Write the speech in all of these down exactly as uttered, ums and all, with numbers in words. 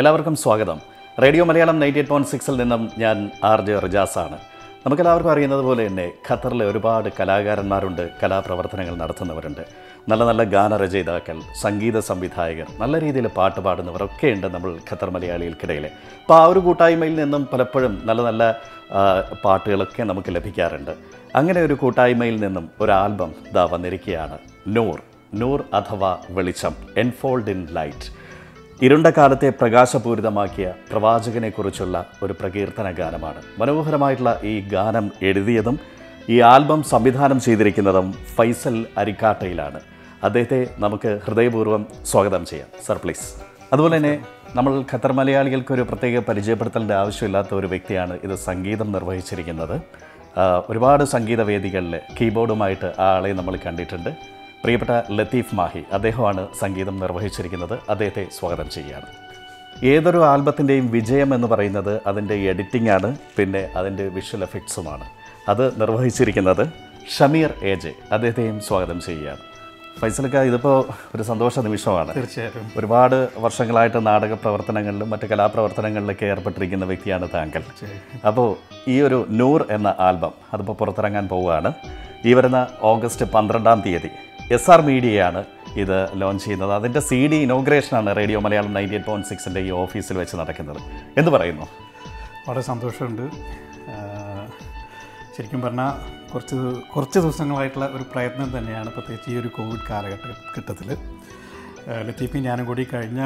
എല്ലാവർക്കും സ്വാഗതം. റേഡിയോ മലയാളം തൊണ്ണൂറ്റി എട്ട് പോയിന്റ് സിക്സിൽ നിന്നും ഞാൻ ആർ ജെ റിജാസാണ്. നമുക്കെല്ലാവർക്കും അറിയുന്നത് പോലെ തന്നെ ഖത്തറിലെ ഒരുപാട് കലാകാരന്മാരുണ്ട്, കലാപ്രവർത്തനങ്ങൾ നടത്തുന്നവരുണ്ട്. നല്ല നല്ല ഗാനരചയിതാക്കൾ, സംഗീത സംവിധായകർ, നല്ല രീതിയിൽ പാട്ട് പാടുന്നവരൊക്കെ ഉണ്ട് നമ്മൾ ഖത്തർ മലയാളികൾക്കിടയിൽ. അപ്പോൾ ആ ഒരു കൂട്ടായ്മയിൽ നിന്നും പലപ്പോഴും നല്ല നല്ല പാട്ടുകളൊക്കെ നമുക്ക് ലഭിക്കാറുണ്ട്. അങ്ങനെ ഒരു കൂട്ടായ്മയിൽ നിന്നും ഒരു ആൽബം ദാ വന്നിരിക്കുകയാണ്. നൂർ നൂർ അഥവാ വെളിച്ചം, എൻഫോൾഡ് ഇൻ ലൈറ്റ്, ഇരുണ്ട കാലത്തെ പ്രകാശപൂരിതമാക്കിയ പ്രവാചകനെക്കുറിച്ചുള്ള ഒരു പ്രകീർത്തന ഗാനമാണ്. മനോഹരമായിട്ടുള്ള ഈ ഗാനം എഴുതിയതും ഈ ആൽബം സംവിധാനം ചെയ്തിരിക്കുന്നതും ഫൈസൽ അരിക്കാട്ടയിലാണ്. അദ്ദേഹത്തെ നമുക്ക് ഹൃദയപൂർവ്വം സ്വാഗതം ചെയ്യാം. Sir please. അതുപോലെ തന്നെ നമ്മൾ ഖത്തർ മലയാളികൾക്ക് ഒരു പ്രത്യേക പരിചയപ്പെടുത്തലിൻ്റെ ആവശ്യമില്ലാത്ത ഒരു വ്യക്തിയാണ് ഇത് സംഗീതം നിർവഹിച്ചിരിക്കുന്നത്. ഒരുപാട് സംഗീതവേദികളിൽ കീബോർഡുമായിട്ട് ആ ആളെ നമ്മൾ കണ്ടിട്ടുണ്ട്. പ്രിയപ്പെട്ട ലത്തീഫ് മാഹി, അദ്ദേഹമാണ് സംഗീതം നിർവഹിച്ചിരിക്കുന്നത്. അദ്ദേഹത്തെ സ്വാഗതം ചെയ്യുകയാണ്. ഏതൊരു ആൽബത്തിൻ്റെയും വിജയം എന്ന് പറയുന്നത് അതിൻ്റെ എഡിറ്റിംഗ് ആണ്, പിന്നെ അതിൻ്റെ വിഷ്വൽ എഫക്ട്സുമാണ്. അത് നിർവഹിച്ചിരിക്കുന്നത് ഷമീർ എ ജെ, അദ്ദേഹത്തെയും സ്വാഗതം ചെയ്യുകയാണ്. ഫൈസൽക്ക, ഇതിപ്പോൾ ഒരു സന്തോഷ നിമിഷമാണ്. തീർച്ചയായിട്ടും ഒരുപാട് വർഷങ്ങളായിട്ട് നാടക പ്രവർത്തനങ്ങളിലും മറ്റ് കലാപ്രവർത്തനങ്ങളിലൊക്കെ ഏർപ്പെട്ടിരിക്കുന്ന വ്യക്തിയാണ് താങ്കൾ. അപ്പോൾ ഈ ഒരു നൂർ എന്ന ആൽബം അതിപ്പോൾ പുറത്തിറങ്ങാൻ പോവുകയാണ് ഈ വരുന്ന ഓഗസ്റ്റ് പന്ത്രണ്ടാം തീയതി. എസ്ആർ മീഡിയയാണ് ഇത് ലോഞ്ച് ചെയ്യുന്നത്. അതിൻ്റെ സി ഡി ഇനോഗ്രേഷനാണ് radio Malayalam ninety eight point സിക്സിൻ്റെ ഈ ഓഫീസിൽ വെച്ച് നടക്കുന്നത് എന്ന് പറയുന്നു. വളരെ സന്തോഷമുണ്ട്. ശരിക്കും പറഞ്ഞാൽ കുറച്ച് കുറച്ച് ദിവസങ്ങളായിട്ടുള്ള ഒരു പ്രയത്നം തന്നെയാണ്, പ്രത്യേകിച്ച് ഈ ഒരു കോവിഡ് കാലഘട്ടത്തിൽ. ലത്തീഫി ഞാനും കൂടി കഴിഞ്ഞ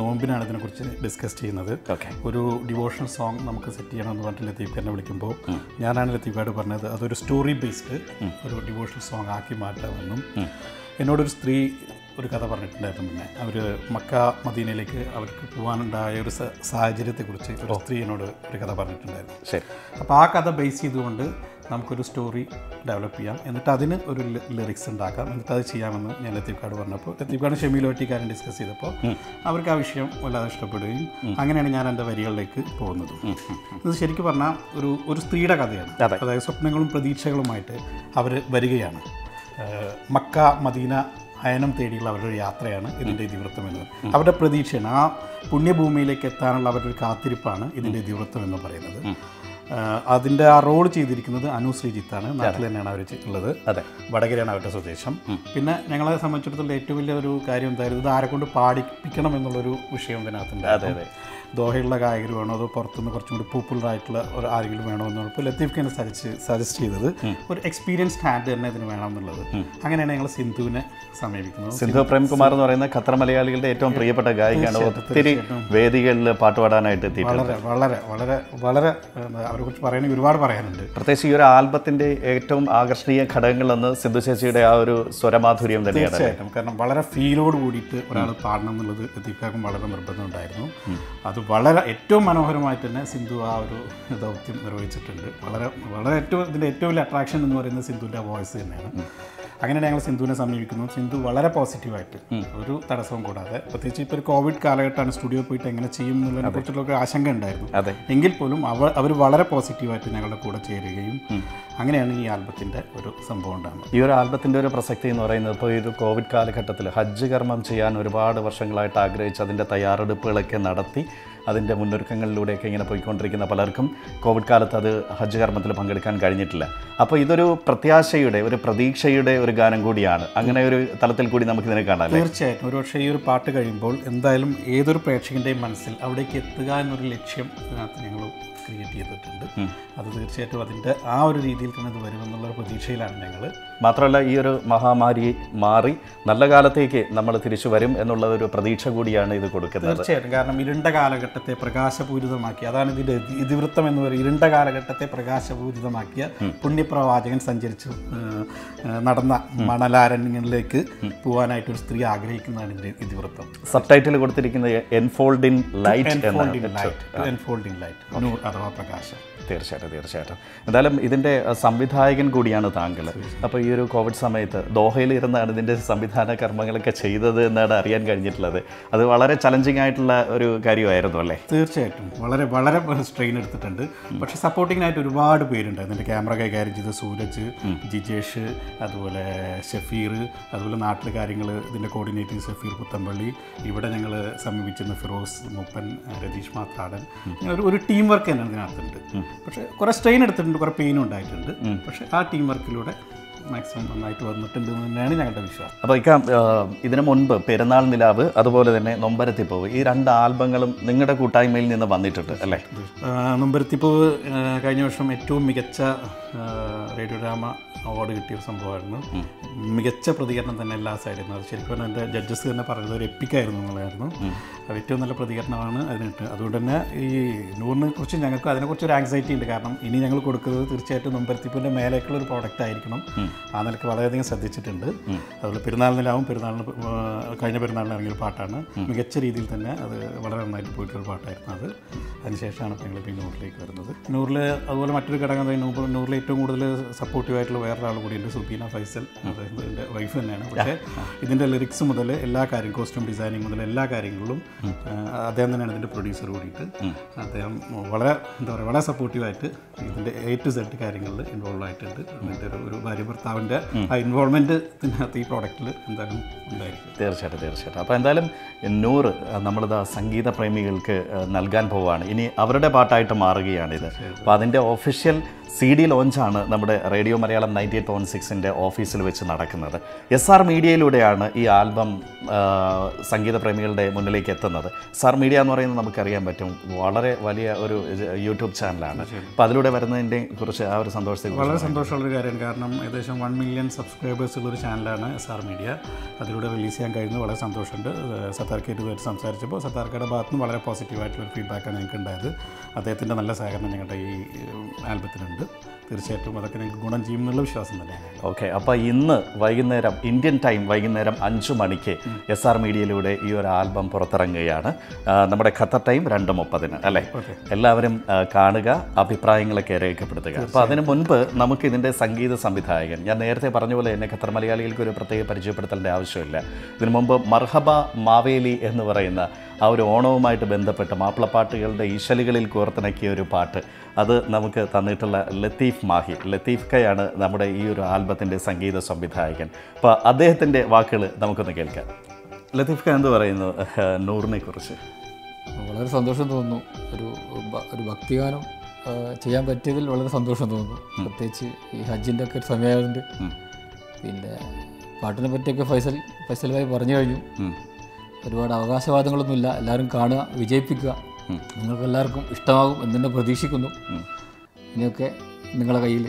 നോമ്പിനാണ് ഇതിനെക്കുറിച്ച് ഡിസ്കസ് ചെയ്യുന്നത്. ഓക്കെ, ഒരു ഡിവോഷണൽ സോങ് നമുക്ക് സെറ്റ് ചെയ്യണമെന്ന് പറഞ്ഞിട്ട് ലത്തീഫ് എന്നെ വിളിക്കുമ്പോൾ ഞാനാണ് ലത്തീഫായിട്ട് പറഞ്ഞത് അതൊരു സ്റ്റോറി ബേസ്ഡ് ഒരു ഡിവോഷണൽ സോങ് ആക്കി മാറ്റാമെന്നും. എന്നോടൊരു സ്ത്രീ ഒരു കഥ പറഞ്ഞിട്ടുണ്ടായിരുന്നു. പിന്നെ അവർ മക്ക മദീനയിലേക്ക് അവർക്ക് പോകാനുണ്ടായ ഒരു സാഹചര്യത്തെക്കുറിച്ച് ഒരു സ്ത്രീ എന്നോട് ഒരു കഥ പറഞ്ഞിട്ടുണ്ടായിരുന്നു. ശരി, അപ്പോൾ ആ കഥ ബേസ് ചെയ്തുകൊണ്ട് നമുക്കൊരു സ്റ്റോറി ഡെവലപ്പ് ചെയ്യാം, എന്നിട്ട് അതിന് ഒരു ലിറിക്സ് ഉണ്ടാക്കാം, എന്നിട്ട് അത് ചെയ്യാമെന്ന് ഞാൻ ലത്തീഫ്ക്കാട് പറഞ്ഞപ്പോൾ ലത്തീഫ്ക്കാട് ഷെമിയിലോട്ടി കാര്യം ഡിസ്കസ് ചെയ്തപ്പോൾ അവർക്ക് ആ വിഷയം വല്ലാതെ ഇഷ്ടപ്പെടുകയും അങ്ങനെയാണ് ഞാൻ എൻ്റെ വരികളിലേക്ക് പോകുന്നത്. ഇത് ശരിക്കും പറഞ്ഞാൽ ഒരു ഒരു സ്ത്രീയുടെ കഥയാണ്. അതായത് സ്വപ്നങ്ങളും പ്രതീക്ഷകളുമായിട്ട് അവർ വരികയാണ്. മക്ക മദീന അയനം തേടിയുള്ള അവരുടെ യാത്രയാണ് ഇതിൻ്റെ ഇതിവൃത്തം എന്ന് പറയുന്നത്. അവരുടെ പ്രതീക്ഷയാണ്, ആ പുണ്യഭൂമിയിലേക്ക് എത്താനുള്ള അവരുടെ ഒരു കാത്തിരിപ്പാണ് ഇതിൻ്റെ ഇതിവൃത്തം എന്ന് പറയുന്നത്. അതിൻ്റെ ആ റോൾ ചെയ്തിരിക്കുന്നത് അനു ശ്രീജിത്താണ്. നാട്ടിൽ തന്നെയാണ് അവർ ഉള്ളത്. അതെ, വടകരയാണ് അവരുടെ സ്വദേശം. പിന്നെ ഞങ്ങളെ സംബന്ധിച്ചിടത്തോളം ഏറ്റവും വലിയ ഒരു കാര്യം എന്തായിരുന്നു, ഇത് ആരെക്കൊണ്ട് പാടിപ്പിക്കണം എന്നുള്ളൊരു വിഷയം ഇതിനകത്തുണ്ട്. അതെ അതെ, ദോഹയുള്ള ഗായകർ വേണോ അതോ പുറത്തുനിന്ന് കുറച്ചും കൂടി പോപ്പുലറായിട്ടുള്ള ഒരു ആരെങ്കിലും വേണോ എന്നുള്ളപ്പോൾ ലത്തീഫ്ക്കാണ് സജസ്റ്റ് സജസ്റ്റ് ചെയ്തത് ഒരു എക്സ്പീരിയൻസ്ഡ് ഹാൻഡ് തന്നെ ഇതിന് വേണമെന്നുള്ളത്. അങ്ങനെയാണ് ഞങ്ങൾ സിന്ധുവിനെ സമീപിക്കുന്നത്. സിന്ധു പ്രേംകുമാർ എന്ന് പറയുന്ന ഖത്തർ മലയാളികളുടെ ഏറ്റവും പ്രിയപ്പെട്ട ഗായികയാണ്. ഒത്തിരി വേദികളിൽ പാട്ടുപാടാനായിട്ട് വളരെ വളരെ വളരെ വളരെ അവരെ കുറിച്ച് പറയുകയാണെങ്കിൽ ഒരുപാട് പറയാനുണ്ട്. പ്രത്യേകിച്ച് ഈ ഒരു ആൽബത്തിൻ്റെ ഏറ്റവും ആകർഷണീയ ഘടകങ്ങളെന്ന് സിന്ധു ചേച്ചിയുടെ ആ ഒരു സ്വരമാധുര്യം തന്നെയാണ്. തീർച്ചയായിട്ടും, കാരണം വളരെ ഫീലോട് കൂടിയിട്ട് ഒരാൾ പാടണം എന്നുള്ളത് ലത്തീഫ്ക്കാർക്കും വളരെ നിർബന്ധമുണ്ടായിരുന്നു. അത് വളരെ ഏറ്റവും മനോഹരമായി തന്നെ സിന്ധു ആ ഒരു ദൗത്യം നിർവഹിച്ചിട്ടുണ്ട്. വളരെ വളരെ ഏറ്റവും ഇതിൻ്റെ ഏറ്റവും വലിയ അട്രാക്ഷൻ എന്ന് പറയുന്നത് സിന്ധുവിൻ്റെ വോയിസ് തന്നെയാണ്. അങ്ങനെ ഞങ്ങൾ സിന്ധുവിനെ സമീപിക്കുന്നു. സിന്ധു വളരെ പോസിറ്റീവായിട്ട്, ഒരു തടസ്സവും കൂടാതെ, പ്രത്യേകിച്ച് ഇപ്പോൾ ഒരു കോവിഡ് കാലഘട്ടമാണ്, സ്റ്റുഡിയോ പോയിട്ട് എങ്ങനെ ചെയ്യും എന്നുള്ളതിനെ കുറിച്ചുള്ള ആശങ്ക ഉണ്ടായിരുന്നു. അതെ, എങ്കിൽ പോലും അവ അവർ വളരെ പോസിറ്റീവായിട്ട് ഞങ്ങളുടെ കൂടെ ചേരുകയും അങ്ങനെയാണ് ഈ ആൽബത്തിൻ്റെ ഒരു സംഭവം ഉണ്ടാകുന്നത്. ഈ ഒരു ആൽബത്തിൻ്റെ ഒരു പ്രസക്തി എന്ന് പറയുന്നത്, ഇപ്പോൾ ഇത് കോവിഡ് കാലഘട്ടത്തിൽ ഹജ്ജ് കർമ്മം ചെയ്യാൻ ഒരുപാട് വർഷങ്ങളായിട്ട് ആഗ്രഹിച്ച് അതിൻ്റെ തയ്യാറെടുപ്പുകളൊക്കെ നടത്തി അതിൻ്റെ മുന്നൊരുക്കങ്ങളിലൂടെയൊക്കെ ഇങ്ങനെ പോയിക്കൊണ്ടിരിക്കുന്ന പലർക്കും കോവിഡ് കാലത്ത് അത് ഹജ്ജ് കർമ്മത്തിൽ പങ്കെടുക്കാൻ കഴിഞ്ഞിട്ടില്ല. അപ്പോൾ ഇതൊരു പ്രത്യാശയുടെ ഒരു പ്രതീക്ഷയുടെ ഒരു ഗാനം കൂടിയാണ്. അങ്ങനെ ഒരു തലത്തിൽ കൂടി നമുക്കിതിനെ കാണാം. തീർച്ചയായിട്ടും, ഒരുപക്ഷെ ഈ ഒരു പാട്ട് കഴിയുമ്പോൾ എന്തായാലും ഏതൊരു പ്രേക്ഷകൻ്റെയും മനസ്സിൽ അവിടേക്ക് എത്തുക എന്നൊരു ലക്ഷ്യം ഇതിനകത്ത് ഞങ്ങൾ ക്രിയേറ്റ് ചെയ്തിട്ടുണ്ട്. അത് തീർച്ചയായിട്ടും അതിൻ്റെ ആ ഒരു രീതിയിൽ തന്നെ അത് വരുമെന്നുള്ളൊരു പ്രതീക്ഷയിലാണ് ഞങ്ങൾ. മാത്രമല്ല, ഈ ഒരു മഹാമാരി മാറി നല്ല കാലത്തേക്ക് നമ്മൾ തിരിച്ചു വരും എന്നുള്ള ഒരു പ്രതീക്ഷ കൂടിയാണ് ഇത് കൊടുക്കുന്നത്. തീർച്ചയായിട്ടും, കാരണം ഇരുണ്ട കാലഘട്ടത്തെ പ്രകാശപൂരിതമാക്കി, അതാണ് ഇതിൻ്റെ ഇതിവൃത്തം എന്ന് പറയുന്നത്. ഇരുണ്ട കാലഘട്ടത്തെ പ്രകാശപൂരിതമാക്കിയ പുണ്യപ്രവാചകൻ സഞ്ചരിച്ചു നടന്ന മണലാരണ്യങ്ങളിലേക്ക് പോകാനായിട്ട് ഒരു സ്ത്രീ ആഗ്രഹിക്കുന്നതാണ് ഇതിൻ്റെ ഇതിവൃത്തം. സബ് ടൈറ്റിൽ കൊടുത്തിരിക്കുന്നത് enfold in light, enfold in light അഥവാ പ്രകാശം. തീർച്ചയായിട്ടും തീർച്ചയായിട്ടും. എന്തായാലും ഇതിൻ്റെ സംവിധായകൻ കൂടിയാണ് താങ്കൾ. അപ്പോൾ ഈ ഒരു കോവിഡ് സമയത്ത് ദോഹയിൽ ഇരുന്നാണ് ഇതിൻ്റെ സംവിധാന കർമ്മങ്ങളൊക്കെ ചെയ്തത് എന്നാണ് അറിയാൻ കഴിഞ്ഞിട്ടുള്ളത്. അത് വളരെ ചലഞ്ചിങ് ആയിട്ടുള്ള ഒരു കാര്യമായിരുന്നു. അല്ലേ? തീർച്ചയായിട്ടും വളരെ വളരെ സ്ട്രെയിൻ എടുത്തിട്ടുണ്ട്. പക്ഷെ സപ്പോർട്ടിങ്ങിനായിട്ട് ഒരുപാട് പേരുണ്ടായിരുന്നു. എൻ്റെ ക്യാമറ കൈകാര്യം ചെയ്ത സൂരജ്, ജിജേഷ്, അതുപോലെ ഷഫീർ, അതുപോലെ നാട്ടിലെ കാര്യങ്ങൾ ഇതിൻ്റെ കോർഡിനേറ്റിംഗ് ഷഫീർ പുത്തൻപള്ളി, ഇവിടെ ഞങ്ങൾ സമീപിച്ചിരുന്ന ഫിറോസ് മൊപ്പൻ, രതീഷ് മാത്രാടൻ, ഒരു ഒരു ടീം വർക്ക് തന്നെ ഇതിനകത്തുണ്ട്. പക്ഷേ കുറേ സ്ട്രെയിൻ എടുത്തിട്ടുണ്ട്, കുറേ പെയിനും ഉണ്ടായിട്ടുണ്ട്. പക്ഷേ ആ ടീം വർക്കിലൂടെ മാക്സിമം നന്നായിട്ട് വന്നിട്ടുണ്ട് തന്നെയാണ് ഞങ്ങളുടെ വിശ്വാസം. അപ്പോൾ ഇക്ക, ഇതിനു മുൻപ് പെരുന്നാൾ നിലാവ്, അതുപോലെ തന്നെ നൊമ്പരത്തിപ്പൂവ്, ഈ രണ്ട് ആൽബങ്ങളും നിങ്ങളുടെ കൂട്ടായ്മയിൽ നിന്ന് വന്നിട്ടുണ്ട് അല്ലേ? നൊമ്പരത്തിപ്പൂവ് കഴിഞ്ഞ വർഷം ഏറ്റവും മികച്ച റേഡിയോഡ്രാമ അവാർഡ് കിട്ടിയ ഒരു സംഭവമായിരുന്നു. മികച്ച പ്രതികരണം തന്നെ എല്ലാ സൈഡിൽ നിന്ന്. അത് ശരിക്കും എൻ്റെ ജഡ്ജസ് തന്നെ പറഞ്ഞത് ഒരു എപ്പിക്കായിരുന്നു എന്നുള്ളതായിരുന്നു. അത് ഏറ്റവും നല്ല പ്രതികരണമാണ് അതിനിട്ട്. അതുകൊണ്ട് തന്നെ ഈ നൂറിനെ കുറിച്ച് ഞങ്ങൾക്ക് അതിനെക്കുറിച്ച് ഒരു ആങ്സൈറ്റി ഉണ്ട്. കാരണം ഇനി ഞങ്ങൾ കൊടുക്കുന്നത് തീർച്ചയായിട്ടും നൊമ്പരത്തിപ്പൂവിൻ്റെ മേലേക്കുള്ള ഒരു പ്രോഡക്റ്റ് ആയിരിക്കണം. ആ നിലയ്ക്ക് വളരെയധികം ശ്രദ്ധിച്ചിട്ടുണ്ട്. അതുപോലെ പെരുന്നാൾ നിലാവും, പെരുന്നാളിന് കഴിഞ്ഞ പെരുന്നാളിന് ഇറങ്ങിയൊരു പാട്ടാണ്. മികച്ച രീതിയിൽ തന്നെ അത് വളരെ നന്നായിട്ട് പോയിട്ടൊരു പാട്ടായിരുന്നു അത്. അതിനുശേഷമാണ് ഇപ്പോൾ ഞങ്ങളിപ്പോൾ നൂറിലേക്ക് വരുന്നത്. നൂറിൽ അതുപോലെ മറ്റൊരു ഘടകം നൂറ് നൂറിൽ ഏറ്റവും കൂടുതൽ സപ്പോർട്ടീവായിട്ടുള്ള വേറൊരാൾ കൂടിയുണ്ട്, സുബീന ഫൈസൽ. അതായത് എൻ്റെ വൈഫ് തന്നെയാണ്. പക്ഷേ ഇതിൻ്റെ ലിറിക്സ് മുതൽ എല്ലാ കാര്യം, കോസ്റ്റ്യൂം ഡിസൈനിങ് മുതൽ എല്ലാ കാര്യങ്ങളും അദ്ദേഹം തന്നെയാണ്. ഇതിൻ്റെ പ്രൊഡ്യൂസർ കൂടിയിട്ട് അദ്ദേഹം വളരെ എന്താ പറയുക വളരെ സപ്പോർട്ടീവായിട്ട് ഇതിൻ്റെ എ ടു സെഡ് കാര്യങ്ങളിൽ ഇൻവോൾവ് ആയിട്ടുണ്ട്. അതിൻ്റെ ഒരു ഭാര്യ ഭർത്താവിൻ്റെ ആ ഇൻവോൾവ്മെൻറ്റ് ഇതിനകത്ത് ഈ പ്രോഡക്റ്റിൽ എന്തായാലും ഉണ്ടായിരിക്കും. തീർച്ചയായിട്ടും തീർച്ചയായിട്ടും. അപ്പോൾ എന്തായാലും നൂറ് നമ്മളിത് സംഗീത പ്രേമികൾക്ക് നൽകാൻ പോവുകയാണ്. ഇനി അവരുടെ പാട്ടായിട്ട് മാറുകയാണിത്. അപ്പോൾ അതിൻ്റെ ഒഫീഷ്യൽ സി ഡി ലോഞ്ചാണ് നമ്മുടെ radio Malayalam ninety eight point സിക്സിൻ്റെ ഓഫീസിൽ വെച്ച് നടക്കുന്നത്. എസ് ആർ മീഡിയയിലൂടെയാണ് ഈ ആൽബം സംഗീതപ്രേമികളുടെ മുന്നിലേക്ക് എത്തുന്നത്. എസ് ആർ മീഡിയ എന്ന് പറയുന്നത് നമുക്കറിയാൻ പറ്റും വളരെ വലിയ ഒരു യൂട്യൂബ് ചാനലാണ്. അപ്പോൾ അതിലൂടെ വരുന്നതിൻ്റെ കുറിച്ച് ആ ഒരു സന്തോഷത്തെ വളരെ സന്തോഷമുള്ളൊരു കാര്യമാണ്. കാരണം ഏകദേശം വൺ മില്യൺ സബ്സ്ക്രൈബേഴ്സ് ഉള്ളൊരു ചാനലാണ് എസ് ആർ മീഡിയ. അതിലൂടെ റിലീസ് ചെയ്യാൻ കഴിഞ്ഞത് വളരെ സന്തോഷമുണ്ട്. സത്താർക്കയായിട്ട് സംസാരിച്ചപ്പോൾ സത്താർക്കയുടെ ഭാഗത്ത് നിന്ന് വളരെ പോസിറ്റീവായിട്ടുള്ള ഫീഡ്ബാക്കാണ് ഞങ്ങൾക്ക് ഉണ്ടായത്. അദ്ദേഹത്തിൻ്റെ നല്ല സഹകരണം ഞങ്ങളുടെ ഈ ആൽബത്തിനുണ്ട്. തീർച്ചയായിട്ടും അതൊക്കെ നിങ്ങൾക്ക് ഗുണം ചെയ്യും എന്നുള്ള വിശ്വാസം തന്നെയാണ്. ഓക്കെ, അപ്പോൾ ഇന്ന് വൈകുന്നേരം ഇന്ത്യൻ ടൈം വൈകുന്നേരം അഞ്ച് മണിക്ക് എസ് ആർ മീഡിയയിലൂടെ ഈ ഒരു ആൽബം പുറത്തിറങ്ങുകയാണ്. നമ്മുടെ ഖത്തർ ടൈം രണ്ട് മുപ്പതിന് അല്ലേ? എല്ലാവരും കാണുക, അഭിപ്രായങ്ങളൊക്കെ രേഖപ്പെടുത്തുക. അപ്പോൾ അതിന് മുൻപ് നമുക്ക് ഇതിൻ്റെ സംഗീത സംവിധായകൻ, ഞാൻ നേരത്തെ പറഞ്ഞ പോലെ തന്നെ ഖത്തർ മലയാളികൾക്ക് ഒരു പ്രത്യേക പരിചയപ്പെടുത്തലിൻ്റെ ആവശ്യമില്ല. ഇതിനു മുമ്പ് മർഹബ മാവേലി എന്ന് പറയുന്ന ആ ഒരു ഓണവുമായിട്ട് ബന്ധപ്പെട്ട് മാപ്പിളപ്പാട്ടുകളുടെ ഈശലുകളിൽ കോർത്തിണക്കിയ ഒരു പാട്ട്, അത് നമുക്ക് തന്നിട്ടുള്ള ലത്തീഫ് മാഹി, ലത്തീഫ് കയാണ് നമ്മുടെ ഈ ഒരു ആൽബത്തിൻ്റെ സംഗീത സംവിധായകൻ. അപ്പോൾ അദ്ദേഹത്തിൻ്റെ വാക്കുകൾ നമുക്കൊന്ന് കേൾക്കാം. ലത്തീഫ് ഖാൻ എന്ത് പറയുന്നു നൂറിനെ കുറിച്ച്? വളരെ സന്തോഷം തോന്നുന്നു. ഒരു ഒരു ഭക്തിഗാനം ചെയ്യാൻ പറ്റിയതിൽ വളരെ സന്തോഷം തോന്നുന്നു. പ്രത്യേകിച്ച് ഈ ഹജ്ജിൻ്റെ ഒക്കെ ഒരു സമയമായതുകൊണ്ട്. പിന്നെ പാട്ടിനെ പറ്റിയൊക്കെ ഫൈസൽ ഫൈസൽ ഭായി പറഞ്ഞു കഴിഞ്ഞു. ഒരുപാട് അവകാശവാദങ്ങളൊന്നുമില്ല. എല്ലാവരും കാണുക, വിജയിപ്പിക്കുക. നിങ്ങൾക്കെല്ലാവർക്കും ഇഷ്ടമാകും എന്നെ പ്രതീക്ഷിക്കുന്നു. ഇനിയൊക്കെ നിങ്ങളുടെ കയ്യിൽ.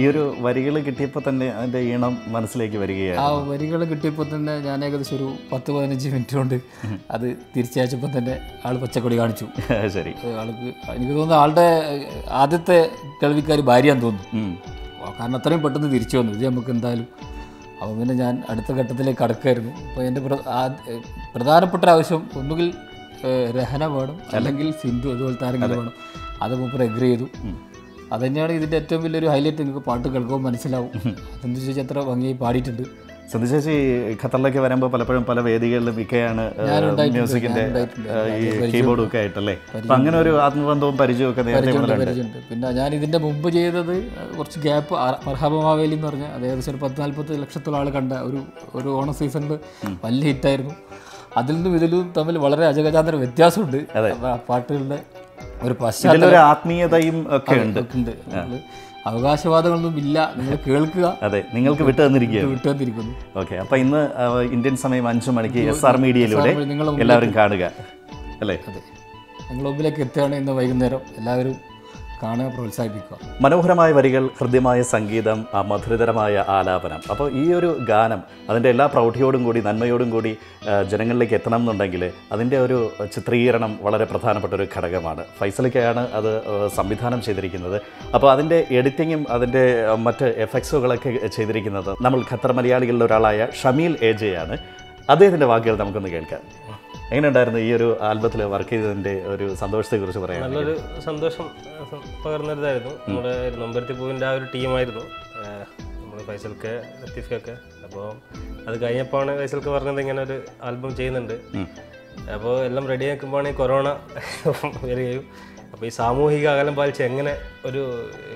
ഈ ഒരു വരികൾ കിട്ടിയപ്പോൾ തന്നെ അതിൻ്റെ ഈണം മനസ്സിലേക്ക് വരികയാണ്. ആ വരികൾ കിട്ടിയപ്പോൾ തന്നെ ഞാൻ ഏകദേശം ഒരു പത്ത് പതിനഞ്ച് മിനിറ്റ് കൊണ്ട് അത് തിരിച്ചയച്ചപ്പോൾ തന്നെ ആൾ പച്ചക്കൊടി കാണിച്ചു. ശരി, ആൾക്ക് എനിക്ക് തോന്നുന്നു ആളുടെ ആദ്യത്തെ കേൾവിക്കാർ ഭാര്യയാന്ന് തോന്നുന്നു. കാരണം അത്രയും പെട്ടെന്ന് തിരിച്ചു വന്നു. ഇത് നമുക്ക് എന്തായാലും. അപ്പോൾ പിന്നെ ഞാൻ അടുത്ത ഘട്ടത്തിലേക്ക് കടക്കായിരുന്നു. അപ്പോൾ എൻ്റെ പ്രധാനപ്പെട്ട ആവശ്യം ഒന്നുകിൽ രഹന വേണം, അല്ലെങ്കിൽ സിന്ധു, അതുപോലത്തെ ആരെങ്കിലും വേണം. അത് മൂപ്പർ എഗ്രി ചെയ്തു. അത് തന്നെയാണ് ഇതിൻ്റെ ഏറ്റവും വലിയൊരു ഹൈലൈറ്റ്. നിങ്ങൾക്ക് പാട്ട് കേൾക്കുമ്പോൾ മനസ്സിലാവും സിന്ധു ചേച്ചി എത്ര ഭംഗിയായി പാടിയിട്ടുണ്ട്. സിന്ധു ചേച്ചി ഖത്തറിലേക്ക് വരുമ്പോൾ പലപ്പോഴും പല വേദികളിലും മിക്കയാണ് മ്യൂസിക്കിൻ്റെ കീബോർഡും ഒക്കെ ആയിട്ടല്ലേ? അപ്പം അങ്ങനെ ഒരു ആത്മബന്ധവും പരിചയമൊക്കെ പരിചയമുണ്ട്. പിന്നെ ഞാൻ ഇതിൻ്റെ മുമ്പ് ചെയ്തത് കുറച്ച് ഗ്യാപ്പ്, മർഹബ മാവേലി എന്ന് പറഞ്ഞാൽ അത് ഏകദേശം ഒരു പത്ത് നാൽപ്പത്തി ലക്ഷത്തോളം ആൾ കണ്ട ഒരു ഒരു ഓണ സീസണിൽ വലിയ ഹിറ്റായിരുന്നു. അതിൽ നിന്നും ഇതിലും തമ്മിൽ വളരെ അജഗജാന്തര വ്യത്യാസമുണ്ട്. ആ പാട്ടുകളുടെ ഒരു പശ്ചാത്തല ആത്മീയതയും ഒക്കെ ഉണ്ട്. അവകാശവാദങ്ങളൊന്നും ഇല്ല, നിങ്ങൾ കേൾക്കുക. അതെ, നിങ്ങൾക്ക് വിട്ടു തന്നിരിക്കുകയാണ്, വിട്ടു തന്നിരിക്കുന്നു. ഓക്കെ, അപ്പോൾ ഇന്ന് ഇന്ത്യൻ സമയം അഞ്ച് മണിക്ക് എസ് ആർ മീഡിയയിലൂടെ എല്ലാവരും കാണുക അല്ലേ? അതെ, നിങ്ങൾ മുമ്പിലേക്ക് എത്തുകയാണ് ഇന്ന് വൈകുന്നേരം. എല്ലാവരും കാണാൻ പ്രോത്സാഹിപ്പിക്കുക. മനോഹരമായ വരികൾ, ഹൃദ്യമായ സംഗീതം, ആ മധുരതരമായ ആലാപനം. അപ്പോൾ ഈ ഒരു ഗാനം അതിൻ്റെ എല്ലാ പ്രൗഢിയോടും കൂടി നന്മയോടും കൂടി ജനങ്ങളിലേക്ക് എത്തണം എന്നുണ്ടെങ്കിൽ അതിൻ്റെ ഒരു ചിത്രീകരണം വളരെ പ്രധാനപ്പെട്ട ഒരു ഘടകമാണ്. ഫൈസലിക്കാണ് അത് സംവിധാനം ചെയ്തിരിക്കുന്നത്. അപ്പോൾ അതിൻ്റെ എഡിറ്റിങ്ങും അതിൻ്റെ മറ്റ് എഫക്ട്സുകളൊക്കെ ചെയ്തിരിക്കുന്നത് നമ്മൾ ഖത്തർ മലയാളികളിൽ ഒരാളായ ഷമീൽ എ ജെ ആണ്. അദ്ദേഹത്തിൻ്റെ വാക്കുകൾ നമുക്കൊന്ന് കേൾക്കാം. എങ്ങനെ ഉണ്ടായിരുന്നു ഈ ഒരു ആൽബത്തിൽ വർക്ക് ചെയ്തതിൻ്റെ ഒരു സന്തോഷത്തെക്കുറിച്ച് പറയാം? നല്ലൊരു സന്തോഷം പകർന്നൊരിതായിരുന്നു. നമ്മുടെ നൊമ്പരത്തിപ്പൂവിൻ്റെ ആ ഒരു ടീമായിരുന്നു നമ്മൾ ഫൈസൽക്ക്, ലത്തീഫൊക്കെ. അപ്പോൾ അത് കഴിഞ്ഞപ്പോഴാണ് ഫൈസൽക്ക് പറഞ്ഞത് ഇങ്ങനെ ഒരു ആൽബം ചെയ്യുന്നുണ്ട്. अब रेडी आने कोरोण वरिകയും അപ്പോൾ ഈ സാമൂഹിക അകലം പാലിച്ച് എങ്ങനെ ഒരു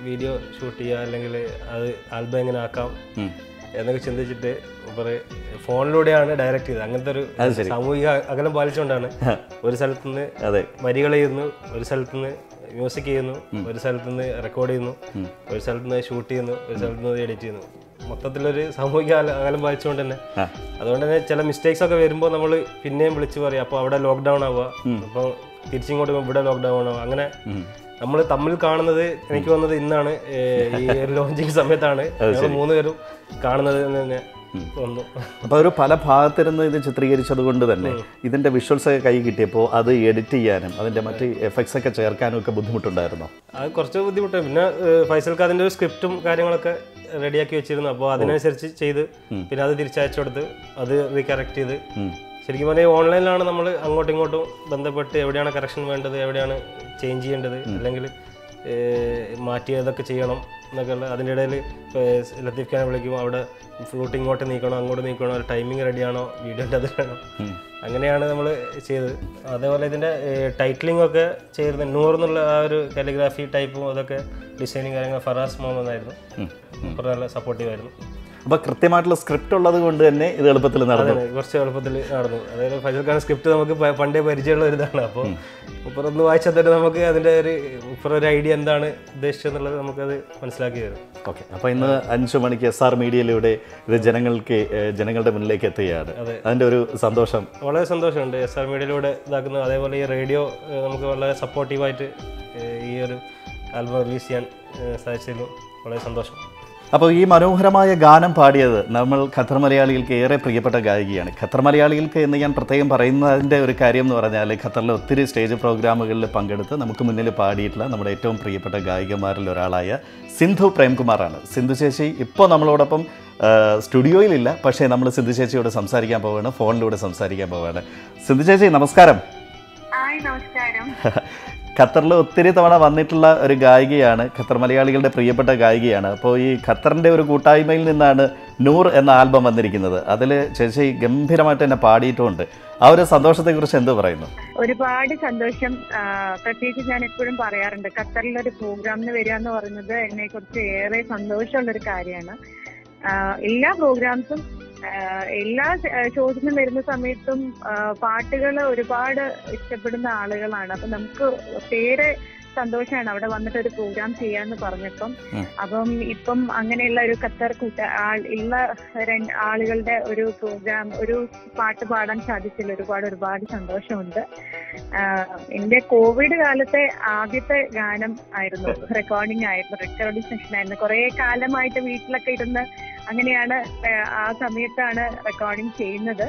വീഡിയോ ഷൂട്ട് ചെയ്യുക അല്ലെങ്കിൽ അത് ആൽബം എങ്ങനെ ആക്കാം എന്നൊക്കെ ചിന്തിച്ചിട്ട് ഫോണിലൂടെയാണ് ഡയറക്റ്റ് ചെയ്തത്. അങ്ങനത്തെ ഒരു സാമൂഹിക അകലം പാലിച്ചുകൊണ്ടാണ് ഒരു സ്ഥലത്തുനിന്ന് വരികൾ ചെയ്യുന്നു, ഒരു സ്ഥലത്തുനിന്ന് മ്യൂസിക് ചെയ്യുന്നു, ഒരു സ്ഥലത്തുനിന്ന് റെക്കോർഡ് ചെയ്യുന്നു, ഒരു സ്ഥലത്തുനിന്ന് ഷൂട്ട് ചെയ്യുന്നു, ഒരു സ്ഥലത്തുനിന്ന് എഡിറ്റ് ചെയ്യുന്നു. മൊത്തത്തിലൊരു സാമൂഹിക അകലം പാലിച്ചുകൊണ്ട് തന്നെ അതുകൊണ്ട് തന്നെ ചില മിസ്റ്റേക്സ് ഒക്കെ വരുമ്പോൾ നമ്മൾ പിന്നെയും വിളിച്ച് പറയാം. അപ്പോൾ അവിടെ ലോക്ക്ഡൗൺ ആവുക, അപ്പോൾ തിരിച്ചിങ്ങോട്ട് ഇവിടെ ലോക്ക്ഡൗൺ ആവുക. അങ്ങനെ നമ്മൾ തമ്മിൽ കാണുന്നത് എനിക്ക് വന്നത് ഇന്നാണ്, ഈ ലോഞ്ചിങ് സമയത്താണ് മൂന്നുപേരും കാണുന്നത് തന്നെ. അപ്പോൾ ഒരു പല ഭാഗത്തിരുന്ന് ഇത് ചിത്രീകരിച്ചത് കൊണ്ട് തന്നെ ഇതിൻ്റെ വിഷ്വൽസ് ഒക്കെ കൈ കിട്ടിയപ്പോൾ അത് എഡിറ്റ് ചെയ്യാനും അതിൻ്റെ മറ്റ് എഫക്ട്സ് ഒക്കെ ചേർക്കാനും ഒക്കെ ബുദ്ധിമുട്ടുണ്ടായിരുന്നു. അത് കുറച്ച് ബുദ്ധിമുട്ടായി. പിന്നെ ഫൈസൽക്ക് അതിൻ്റെ ഒരു സ്ക്രിപ്റ്റും കാര്യങ്ങളൊക്കെ റെഡിയാക്കി വെച്ചിരുന്നു. അപ്പോൾ അതിനനുസരിച്ച് ചെയ്ത് പിന്നെ അത് തിരിച്ചയച്ചു കൊടുത്ത് അത് റീകറക്റ്റ് ചെയ്ത് ശരിക്കും പറഞ്ഞാൽ ഓൺലൈനിലാണ് നമ്മൾ അങ്ങോട്ടും ഇങ്ങോട്ടും ബന്ധപ്പെട്ട് എവിടെയാണ് കറക്ഷൻ വേണ്ടത്, എവിടെയാണ് ചേഞ്ച് ചെയ്യേണ്ടത്, അല്ലെങ്കിൽ മാറ്റിയതൊക്കെ ചെയ്യണം എന്നൊക്കെയുള്ള. അതിൻ്റെ ഇടയിൽ ലത്തീഫ് ഖാനെ വിളിക്കും, അവിടെ ഫ്ലൂട്ട് ഇങ്ങോട്ട് നീക്കണോ അങ്ങോട്ട് നീക്കണോ, ടൈമിങ് റെഡിയാണോ, വീഡിയോൻ്റെ അത് വേണം. അങ്ങനെയാണ് നമ്മൾ ചെയ്തത്. അതേപോലെ ഇതിൻ്റെ ടൈറ്റിലിംഗ് ഒക്കെ ചെയ്തിരുന്നത് നൂർ എന്നുള്ള ആ ഒരു കാലിഗ്രാഫി ടൈപ്പും അതൊക്കെ ഡിസൈനിങ് കാര്യങ്ങൾ ഫെറോസ് മോപ്പൻ ആയിരുന്നു. അപ്പുറം നല്ല സപ്പോർട്ടീവ് ആയിരുന്നു. അപ്പോൾ കൃത്യമായിട്ടുള്ള സ്ക്രിപ്റ്റ് ഉള്ളത് കൊണ്ട് തന്നെ ഇത് എളുപ്പത്തിൽ നടന്നു, കുറച്ച് എളുപ്പത്തിൽ നടന്നു. അതായത് ഫൈസൽ ഖാൻ സ്ക്രിപ്റ്റ് നമുക്ക് പണ്ടേ പരിചയമുള്ള ഒരു ഇതാണ്. അപ്പോൾ ഇപ്പോൾ ഒന്ന് വായിച്ചാൽ തന്നെ നമുക്ക് അതിൻ്റെ ഒരു ഇപ്പോൾ ഒരു ഐഡിയ എന്താണ് ഉദ്ദേശിച്ചതെന്നുള്ളത് നമുക്കത് മനസ്സിലാക്കി തരും. ഓക്കെ, അപ്പോൾ ഇന്ന് അഞ്ച് മണിക്ക് എസ് ആർ മീഡിയയിലൂടെ ഇത് ജനങ്ങൾക്ക് ജനങ്ങളുടെ മുന്നിലേക്ക് എത്തുകയാണ്. അതിൻ്റെ ഒരു സന്തോഷം, വളരെ സന്തോഷമുണ്ട് എസ് ആർ മീഡിയയിലൂടെ ഇതാക്കുന്നത്. അതേപോലെ ഈ റേഡിയോ നമുക്ക് വളരെ സപ്പോർട്ടീവായിട്ട് ഈ ഒരു ആൽബം റിലീസ് ചെയ്യാൻ സാധിച്ചതിലും വളരെ സന്തോഷം. അപ്പോൾ ഈ മനോഹരമായ ഗാനം പാടിയത് നമ്മൾ ഖത്തർ മലയാളികൾക്ക് ഏറെ പ്രിയപ്പെട്ട ഗായികയാണ്. ഖത്തർ മലയാളികൾക്ക് എന്ന് ഞാൻ പ്രത്യേകം പറയുന്നതിൻ്റെ ഒരു കാര്യം എന്ന് പറഞ്ഞാൽ ഖത്തറിലെ ഒത്തിരി സ്റ്റേജ് പ്രോഗ്രാമുകളിൽ പങ്കെടുത്ത് നമുക്ക് മുന്നിൽ പാടിയിട്ടുള്ള നമ്മുടെ ഏറ്റവും പ്രിയപ്പെട്ട ഗായികമാരിൽ ഒരാളായ സിന്ധു പ്രേംകുമാറാണ്. സിന്ധു ചേച്ചി ഇപ്പോൾ നമ്മളോടൊപ്പം സ്റ്റുഡിയോയിലില്ല, പക്ഷേ നമ്മൾ സിന്ധു ചേച്ചിയോട് സംസാരിക്കാൻ പോവുകയാണ്, ഫോണിലൂടെ സംസാരിക്കാൻ പോവുകയാണ്. സിന്ധു ചേച്ചി നമസ്കാരം. ഖത്തറിൽ ഒത്തിരി തവണ വന്നിട്ടുള്ള ഒരു ഗായികയാണ്, ഖത്തർ മലയാളികളുടെ പ്രിയപ്പെട്ട ഗായികയാണ്. അപ്പോൾ ഈ ഖത്തറിൻ്റെ ഒരു കൂട്ടായ്മയിൽ നിന്നാണ് നൂർ എന്ന ആൽബം വന്നിരിക്കുന്നത്. അതിൽ ചേച്ചി ഗംഭീരമായിട്ട് എന്നെ പാടിയിട്ടുണ്ട്. ആ ഒരു സന്തോഷത്തെക്കുറിച്ച് എന്ത് പറയുന്നു? ഒരുപാട് സന്തോഷം. പ്രത്യേകിച്ച് ഞാൻ എപ്പോഴും പറയാറുണ്ട് ഖത്തറിലൊരു പ്രോഗ്രാമിന് വരിക എന്ന് പറയുന്നത് എന്നെ കുറിച്ച് ഏറെ സന്തോഷമുള്ളൊരു കാര്യമാണ്. എല്ലാ പ്രോഗ്രാംസും എല്ലാ ഷോസിനും വരുന്ന സമയത്തും പാട്ടുകൾ ഒരുപാട് ഇഷ്ടപ്പെടുന്ന ആളുകളാണ്. അപ്പൊ നമുക്ക് പേര് സന്തോഷമാണ് അവിടെ വന്നിട്ട് ഒരു പ്രോഗ്രാം ചെയ്യാന്ന് പറഞ്ഞപ്പം. അപ്പം ഇപ്പം അങ്ങനെയുള്ള ഒരു ഖത്തർ കൂട്ട ഉള്ള ആളുകളുടെ ഒരു പ്രോഗ്രാം, ഒരു പാട്ട് പാടാൻ സാധിച്ചില്ല. ഒരുപാട് ഒരുപാട് സന്തോഷമുണ്ട്. എന്റെ കോവിഡ് കാലത്തെ ആദ്യത്തെ ഗാനം ആയിരുന്നു, റെക്കോർഡിംഗ് ആയിരുന്നു, റെക്കോർഡിംഗ് സെഷൻ ആയിരുന്നു. കുറെ കാലമായിട്ട് വീട്ടിലൊക്കെ ഇരുന്ന് അങ്ങനെയാണ് ആ സമയത്താണ് റെക്കോർഡിംഗ് ചെയ്യുന്നത്.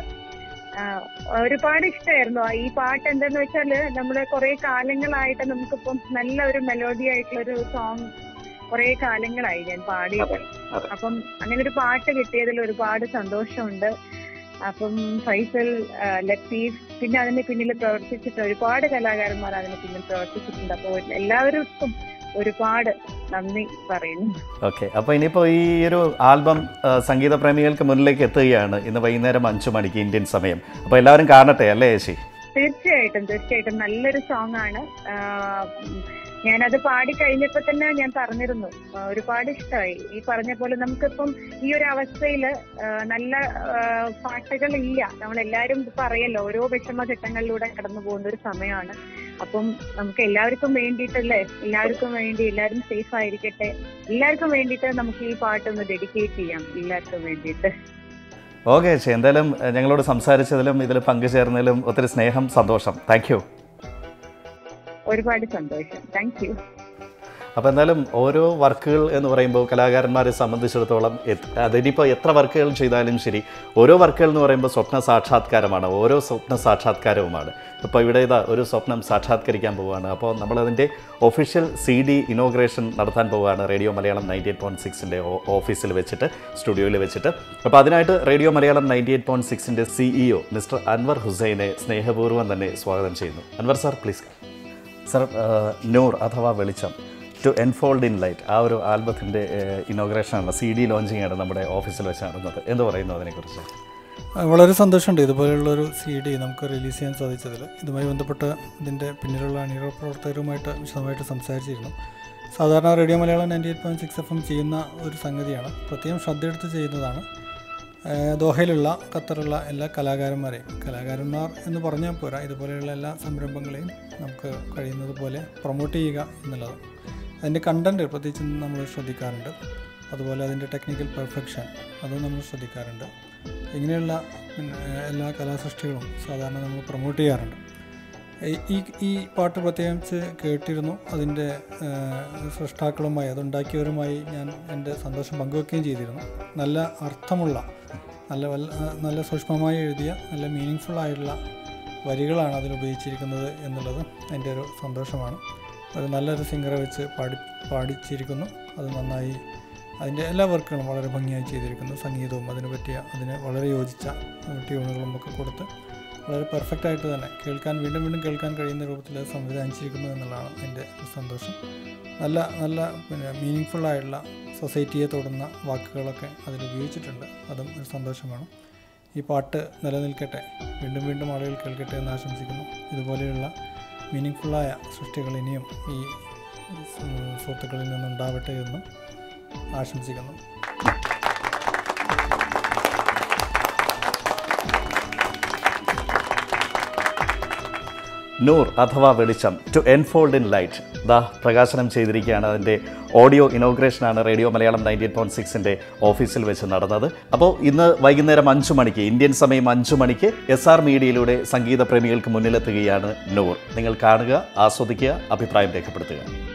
ഒരുപാട് ഇഷ്ടമായിരുന്നു ഈ പാട്ട്. എന്താന്ന് വെച്ചാല് നമ്മള് കുറെ കാലങ്ങളായിട്ട് നമുക്കിപ്പം നല്ല ഒരു മെലോഡി ആയിട്ടുള്ള ഒരു സോങ് കുറെ കാലങ്ങളായി ഞാൻ പാടിയത്. അപ്പം അങ്ങനെ ഒരു പാട്ട് കിട്ടിയതിൽ ഒരുപാട് സന്തോഷമുണ്ട്. അപ്പം ഫൈസൽ, ലത്തീഫ്, പിന്നെ അതിന് പിന്നിൽ പ്രവർത്തിച്ചിട്ട് ഒരുപാട് കലാകാരന്മാർ അതിന് പിന്നിൽ പ്രവർത്തിച്ചിട്ടുണ്ട്. അപ്പോൾ എല്ലാവർക്കും ഒരുപാട് നന്ദി പറയുന്നു. ഓക്കെ, അപ്പോൾ ഇനിയിപ്പോൾ ഈ ഒരു ആൽബം സംഗീത പ്രേമികൾക്ക് മുന്നിലേക്ക് എത്തുകയാണ് ഇന്ന് വൈകുന്നേരം അഞ്ചു മണിക്ക് ഇന്ത്യൻ സമയം. അപ്പോൾ എല്ലാവരും കാണട്ടെ അല്ലേ ചേച്ചി? തീർച്ചയായിട്ടും, തീർച്ചയായിട്ടും. നല്ലൊരു സോങ് ആണ്. ഞാനത് പാടി കഴിഞ്ഞപ്പോൾ തന്നെ ഞാൻ പറഞ്ഞിരുന്നു ഒരുപാട് ഇഷ്ടമായി. ഈ പറഞ്ഞ പോലെ നമുക്കിപ്പം ഈ ഒരു അവസ്ഥയിൽ നല്ല പാട്ടുകളില്ല. നമ്മളെല്ലാവരും പറയല്ലോ ഓരോ വിഷമഘട്ടങ്ങളിലൂടെ കടന്നു പോകുന്ന ഒരു സമയമാണ്. അപ്പം നമുക്ക് എല്ലാവർക്കും വേണ്ടിയിട്ടല്ലേ, എല്ലാവർക്കും വേണ്ടി എല്ലാവരും സേഫ് ആയിരിക്കട്ടെ, എല്ലാവർക്കും വേണ്ടിയിട്ട് നമുക്ക് ഈ പാട്ടൊന്ന് ഡെഡിക്കേറ്റ് ചെയ്യാം എല്ലാവർക്കും വേണ്ടിയിട്ട്. ഓക്കെ ചേച്ചി, എന്തായാലും ഞങ്ങളോട് സംസാരിച്ചതിലും ഇതിൽ പങ്കുചേർന്നതിലും ഒത്തിരി സ്നേഹം, സന്തോഷം. Thank you. ഒരുപാട് സന്തോഷം. Thank you. അപ്പോൾ എന്തായാലും ഓരോ വർക്കുകൾ എന്ന് പറയുമ്പോൾ കലാകാരന്മാരെ സംബന്ധിച്ചിടത്തോളം അതിനിപ്പോൾ എത്ര വർക്കുകൾ ചെയ്താലും ശരി ഓരോ വർക്കുകൾ എന്ന് പറയുമ്പോൾ സ്വപ്ന സാക്ഷാത്കാരമാണ്, ഓരോ സ്വപ്ന സാക്ഷാത്കാരവുമാണ്. ഇപ്പോൾ ഇവിടെ ഇതാ ഒരു സ്വപ്നം സാക്ഷാത്കരിക്കാൻ പോവുകയാണ്. അപ്പോൾ നമ്മളതിൻ്റെ ഒഫീഷ്യൽ സി ഡി ഇനോഗ്രേഷൻ നടത്താൻ പോവുകയാണ് radio Malayalam ninety eight point സിക്സിൻ്റെ ഓഫീസിൽ വെച്ചിട്ട്, സ്റ്റുഡിയോയിൽ വെച്ചിട്ട്. അപ്പോൾ അതിനായിട്ട് radio Malayalam ninety eight point സിക്സിൻ്റെ സിഇഒ മിസ്റ്റർ അൻവർ ഹുസൈനെ സ്നേഹപൂർവ്വം തന്നെ സ്വാഗതം ചെയ്യുന്നു. Anwar sir please. സാർ, നൂർ അഥവാ വെളിച്ചം, ടു എൻഫോൾഡ് ഇൻ ലൈറ്റ്, ആ ഒരു ആൽബത്തിൻ്റെ ഇനോഗ്രേഷനാണ്, സി ഡി ലോഞ്ചിങ്ങാണ് നമ്മുടെ ഓഫീസിൽ വെച്ച് നടന്നത്. എന്ത് പറയുന്നു അതിനെക്കുറിച്ച്? വളരെ സന്തോഷമുണ്ട് ഇതുപോലെയുള്ളൊരു സി ഡി നമുക്ക് റിലീസ് ചെയ്യാൻ സാധിച്ചതിൽ. ഇതുമായി ബന്ധപ്പെട്ട ഇതിൻ്റെ പിന്നിലുള്ള അണിയറ പ്രവർത്തകരുമായിട്ട് വിശദമായിട്ട് സംസാരിച്ചിരുന്നു. സാധാരണ radio Malayalam ninety eight point six F M ചെയ്യുന്ന ഒരു സംഗതിയാണ്, പ്രത്യേകം ശ്രദ്ധയെടുത്ത് ചെയ്യുന്നതാണ്. ദോഹയിലുള്ള ഖത്തറുള്ള എല്ലാ കലാകാരന്മാരെയും, കലാകാരന്മാർ എന്ന് പറഞ്ഞാൽ പോരാ, ഇതുപോലെയുള്ള എല്ലാ സംരംഭങ്ങളെയും നമുക്ക് കഴിയുന്നത് പോലെ പ്രൊമോട്ട് ചെയ്യുക എന്നുള്ളത്. അതിൻ്റെ കണ്ടൻറ്റ് പ്രത്യേകിച്ച് നമ്മൾ ശ്രദ്ധിക്കാറുണ്ട്, അതുപോലെ അതിൻ്റെ ടെക്നിക്കൽ പെർഫെക്ഷൻ അതും നമ്മൾ ശ്രദ്ധിക്കാറുണ്ട്. ഇങ്ങനെയുള്ള എല്ലാ കലാസൃഷ്ടികളും സാധാരണ നമ്മൾ പ്രൊമോട്ട് ചെയ്യാറുണ്ട്. ഈ ഈ പാട്ട് പ്രത്യേകിച്ച് കേട്ടിരുന്നു. അതിൻ്റെ സൃഷ്ടാക്കളുമായി അതുണ്ടാക്കിയവരുമായി ഞാൻ എൻ്റെ സന്തോഷം പങ്കുവെക്കുകയും ചെയ്തിരുന്നു. നല്ല അർത്ഥമുള്ള, നല്ല നല്ല സൂക്ഷ്മമായി എഴുതിയ, നല്ല മീനിങ്ഫുൾ ആയിട്ടുള്ള വരികളാണ് അതിലുപയോഗിച്ചിരിക്കുന്നത് എന്നുള്ളത് എൻ്റെ ഒരു സന്തോഷമാണ്. ഒരു നല്ലൊരു സിംഗറെ വെച്ച് പാടി പാടിച്ചിരിക്കുന്നു. അത് നന്നായി, അതിൻ്റെ എല്ലാ വർക്കുകളും വളരെ ഭംഗിയായി ചെയ്തിരിക്കുന്നു. സംഗീതവും അതിന് പറ്റിയ, അതിന് വളരെ യോജിച്ച ട്യൂണുകളും ഒക്കെ കൊടുത്ത് വളരെ പെർഫെക്റ്റായിട്ട് തന്നെ കേൾക്കാൻ, വീണ്ടും വീണ്ടും കേൾക്കാൻ കഴിയുന്ന രൂപത്തിൽ സംവിധാനിച്ചിരിക്കുന്നു എന്നുള്ളതാണ് എൻ്റെ സന്തോഷം. നല്ല നല്ല പിന്നെ മീനിങ് ഫുള്ളായിട്ടുള്ള, സൊസൈറ്റിയെ തൊടുന്ന വാക്കുകളൊക്കെ അതിലുപയോഗിച്ചിട്ടുണ്ട്. അതും ഒരു സന്തോഷമാണ്. ഈ പാട്ട് നിലനിൽക്കട്ടെ, വീണ്ടും വീണ്ടും ആളുകൾ കേൾക്കട്ടെ എന്ന് ആശംസിക്കുന്നു. ഇതുപോലെയുള്ള മീനിങ് ഫുള്ളായ സൃഷ്ടികൾ ഇനിയും ഈ സുഹൃത്തുക്കളിൽ നിന്നുണ്ടാവട്ടെ എന്നും ആശംസിക്കുന്നു. നൂർ അഥവാ വെളിച്ചം, ടു എൻഫോൾഡ് ഇൻ ലൈറ്റ്, ദാ പ്രകാശനം ചെയ്തിരിക്കുകയാണ്. അതിൻ്റെ ഓഡിയോ ഇനോഗ്രേഷനാണ് radio Malayalam ninety eight point സിക്സിൻ്റെ ഓഫീസിൽ വെച്ച് നടന്നത്. അപ്പോൾ ഇന്ന് വൈകുന്നേരം അഞ്ച് മണിക്ക് ഇന്ത്യൻ സമയം അഞ്ച് മണിക്ക് എസ് ആർ മീഡിയയിലൂടെ സംഗീത പ്രേമികൾക്ക് മുന്നിലെത്തുകയാണ് നൂർ. നിങ്ങൾ കാണുക, ആസ്വദിക്കുക, അഭിപ്രായം രേഖപ്പെടുത്തുക.